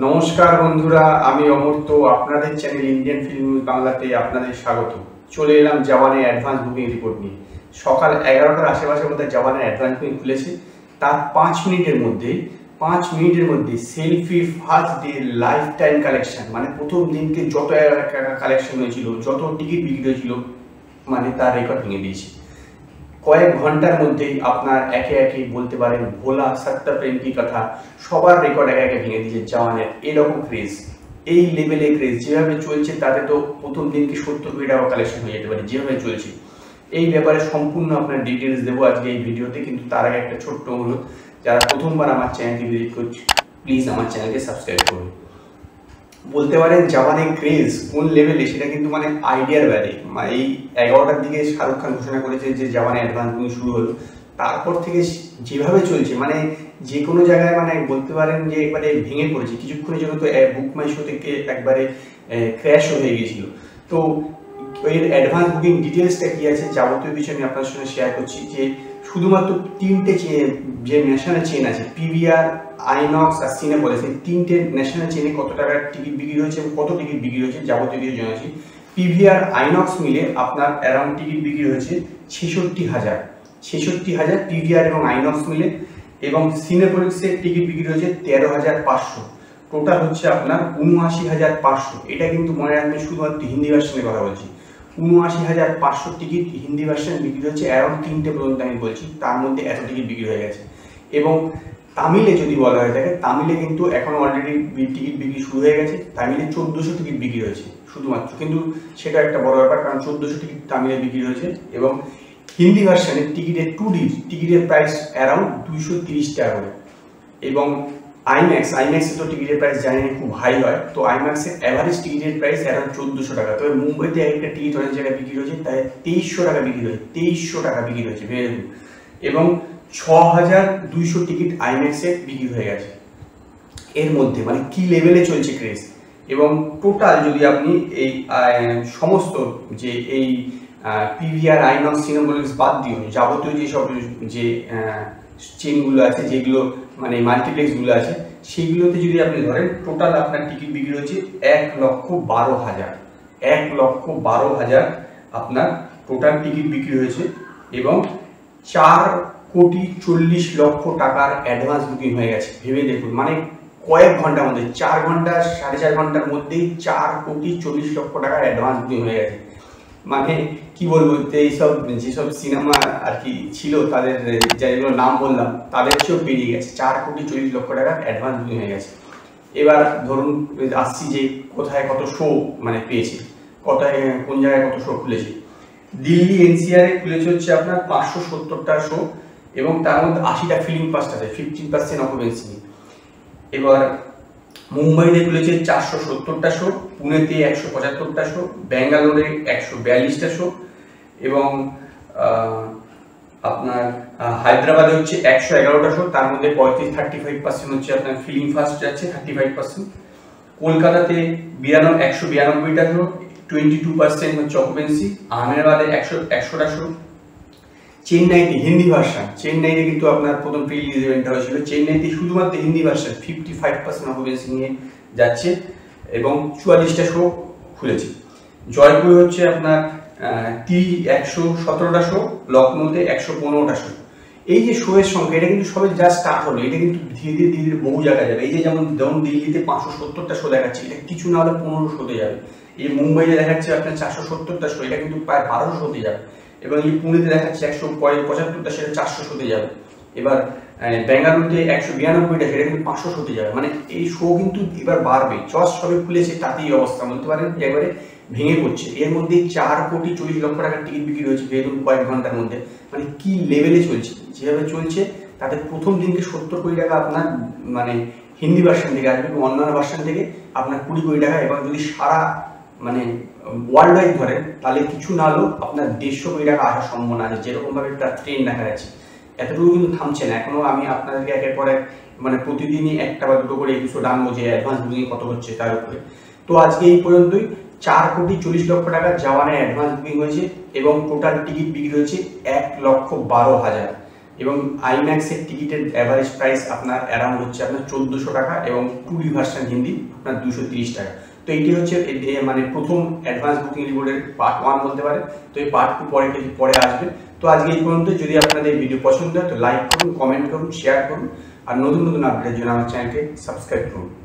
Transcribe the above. नमस्कार बंधुरा आमी अमर्त आपनादेर चैनल इंडियन फिल्म न्यूज बांगलाते आपनादेर स्वागत। चले एलाम जवानेर एडभान्स बुकिंग रिपोर्ट निये। सकाल 11टार आशेपाशे मध्ये जवानेर एडभान्स बुकिंग खुलेছে। तार 5 मिनिटेर मध्य selfie first day life time collection माने प्रथम दिन के जत कलेक्शन होयेछिलो जत टिकिट बिक्री होयेछिलो माने तार रेकर्ड भেঙে দিয়েছে। कयेक घंटार मध्य आपनार एके एके बोलते पारेन भोला सत्ता प्रेम की कथा सबार रेकर्ड एके एके भेंगे दिয়েছে जवानेर। एरकम क्रेज एई लेभेले क्रेज जेभाबे चलছে ताते तो प्रथम दिन के 70 टाका कलेक्शन হয়ে যেতে পারে যেভাবে চলছে। এই ব্যাপারে সম্পূর্ণ আপনার ডিটেইলস দেব আজকে এই ভিডিওতে, কিন্তু তার আগে একটা ছোট্ট অনুরোধ, যারা প্রথমবার আমার চ্যানেলটি ভিজিট করছে প্লিজ আমার চ্যানেলকে সাবস্ক্রাইব করুন। বলতে পারেন জওয়ানের ক্রেজ কোন লেভেলে সেটা কিন্তু মানে আইডিয়ার বাইরে। এই 11টার দিকে শাহরুখ খান ঘোষণা করেছে যে জওয়ানের অ্যাডভান্স বুকিং শুরু হলো, তারপর থেকে যেভাবে চলছে মানে যে কোনো জায়গায় মানে বলতে পারেন যে একবারে ভেঙে পড়েছে। কিছুক্ষণের জন্য তো বুক মাই শো থেকে একবারে ক্র্যাশ হয়ে গিয়েছিল। তো এর অ্যাডভান্স বুকিং ডিটেলসটা কী আছে যাবতীয় বিষয় আমি আপনার সঙ্গে শেয়ার করছি। যে শুধুমাত্র তিনটে যে ন্যাশনাল চেন আছে PVR, INOX আর সিনেপলিস, এই তিনটে ন্যাশনাল চেনে কত টাকার টিকিট বিক্রি হয়েছে এবং কত টিকিট বিক্রি হয়েছে যাবতীয় কিছু জানাচ্ছি। PVR INOX মিলে আপনার অ্যারাউন্ড টিকিট বিক্রি হয়েছে 66,000 PVR এবং INOX মিলে, এবং সিনেপলিসের টিকিট বিক্রি হয়েছে 13,500। টোটাল হচ্ছে আপনার 79,500। এটা কিন্তু মনে রাখবেন শুধুমাত্র হিন্দি ভার্সনের কথা বলছি। 79,500 টিকিট হিন্দি ভার্সন বিক্রি হয়েছে অ্যারাউন্ড 3টে পর্যন্ত আমি বলছি, তার মধ্যে এত টিকিট বিক্রি হয়ে গেছে। এবং তামিলে যদি বলা হয়ে থাকে তামিলে কিন্তু এখন অলরেডি টিকিট বিক্রি শুরু হয়ে গেছে। তামিলে 1400 টিকিট বিক্রি হয়েছে শুধুমাত্র, কিন্তু সেটা একটা বড় ব্যাপার কারণ 1400 টিকিট তামিলে বিক্রি হয়েছে। এবং হিন্দি ভার্সনের টিকিটের 2D টিকিটের প্রাইস অ্যারাউন্ড 230 টাকা করে। এবং IMAX-এ তো টিকিটের প্রাইস জানি না খুব হাই হয়, তো IMAX-এ অ্যাভারেজ টিকিটের প্রাইস অ্যারাউন্ড 1400 টাকা। তবে মুম্বাইতে একটা টিকিট অনেক জায়গায় বিক্রি হয়েছে তাই 2300 টাকা বিক্রি হয়েছে, 2300 টাকা বিক্রি হয়েছে ভেবে। এবং 6200 টিকিট IMAX-এ বিক্রি হয়ে গেছে। এর মধ্যে মানে কি লেভেলে চলছে ক্রেজ। এবং টোটাল যদি আপনি এই সমস্ত যে এই PVR INOX সিনেপলিস বাদ দিয়ে যাবতীয় যেসব যে চেনগুলো আছে যেগুলো মানে মাল্টিপ্লেক্সগুলো আছে সেগুলোতে যদি আপনি ধরেন টোটাল আপনার টিকিট বিক্রি হয়েছে 1,12,000। 1,12,000 আপনার টোটাল টিকিট বিক্রি হয়েছে। এবং 4,40,00,000 টাকার অ্যাডভান্স বুকিং হয়ে গেছে। ভেবে দেখুন মানে কয়েক ঘন্টার মধ্যে 4 ঘন্টা সাড়ে 4 ঘন্টার মধ্যেই 4,40,00,000 টাকার অ্যাডভান্স বুকিং হয়ে গেছে। মানে কি বলবো, এইসব যেসব সিনেমা আর কি ছিল তাদের যেগুলো নাম বললাম তাদের চেয়েও বেরিয়ে গেছে। 4,40,00,000 টাকার অ্যাডভান্স বুকিং হয়ে গেছে। এবার ধরুন আসছি যে কোথায় কত শো মানে পেয়েছে, কোথায় কোন জায়গায় কত শো খুলেছে। দিল্লি NCR-এ খুলেছে হচ্ছে আপনার 570টা শো, এবং তার মধ্যে 80টা ফিল্ম পাস আছে 15% অকুপেন্সি। এবার মুম্বাইতে খুলেছে 470টা শো, পুনেতে 175টা শো, ব্যাঙ্গালোরে 142টা শো, এবং আপনার হায়দ্রাবাদে হচ্ছে 111টা শো, তার মধ্যে 35% হচ্ছে আপনার ফিল্ম ফার্স্ট যাচ্ছে 35%। কলকাতাতে 192টা শো, 22% হচ্ছে অকুপেন্সি। আহমেদাবাদে 100টা শো। চেন্নাইতে হিন্দি ভাষা, চেন্নাইতে কিন্তু আপনার প্রথম প্রি রিলিজ ইভেন্টটা হয়েছিল, চেন্নাইতে শুধুমাত্র হিন্দি ভাষা 55% অকুপেন্সি নিয়ে যাচ্ছে, এবং 44টা শো খুলেছে। জয়পুরে হচ্ছে আপনার 117টা শো, লখনৌতে 115টা শো। এই যে শো এর সংখ্যা এটা কিন্তু সবে যা স্টার্ট হলো, এটা কিন্তু ধীরে ধীরে বহু জায়গায় যাবে। এই যে যেমন দিল্লিতে 570টা শো দেখাচ্ছে, এটা কিছু না হলে 1500-তে যাবে। এই মুম্বাইতে দেখাচ্ছে আপনার 470টা শো, এটা কিন্তু প্রায় 1200-তে যাবে। এবং এই পুনেতে দেখাচ্ছে 175টা, সেটা 400-তে যাবে। এবার ব্যাঙ্গালুরুতে 192টা, সেটা কিন্তু 500-তে যাবে। মানে এই শো কিন্তু এবার বাড়বে। চস সবে খুলেছে তাতেই অবস্থা বলতে পারেন এবারে ভেঙে পড়ছে। এর মধ্যে 4,40,00,000 টাকার টিকিট বিক্রি হয়েছে বেরুন কয়েক ঘন্টার মধ্যে। মানে কি লেভেলে চলছে, যেভাবে চলছে তাতে প্রথম দিনকে 70 কোটি টাকা আপনার মানে হিন্দি ভার্সন থেকে আসবে, এবং অন্যান্য ভার্সন থেকে আপনার 20 কোটি টাকা। এবং যদি সারা মানে ওয়ার্ল্ড ওয়াইড ধরে তাহলে কিছু না হলেও আপনার 150 কোটি টাকা আসার সম্ভাবনা আছে, যেরকমভাবে একটা ট্রেন দেখা যাচ্ছে। এতটুকু কিন্তু থামছে না, এখনও আমি আপনাদেরকে একের পর এক মানে প্রতিদিনই একটা বা দুটো করে এপিসোড আনবো যে অ্যাডভান্স বুকিং কত হচ্ছে তার উপরে। তো আজকে এই পর্যন্তই। 4,40,00,000 টাকা জওয়ানের অ্যাডভান্স বুকিং হয়েছে, এবং টোটাল টিকিট বিক্রি হয়েছে 1,12,000। এবং আইম্যাক্স এর টিকিটের এভারেজ প্রাইস আপনার অ্যারাউন্ড হচ্ছে আপনার 1400 টাকা এবং টুডি ভার্সন হিন্দি আপনার 230 টাকা। তো এইটি হচ্ছে মানে প্রথম অ্যাডভান্স বুকিং রিওয়ার্ডের পার্ট 1 বলতে পারে। তো এই পার্ট 2 পরে আসবে। তো আজকে এই পর্যন্ত। যদি আপনাদের ভিডিও পছন্দ হয় তো লাইক করুন, কমেন্ট করুন, শেয়ার করুন আর নতুন নতুন আপডেটের জন্য আমার চ্যানেলকে সাবস্ক্রাইব করুন।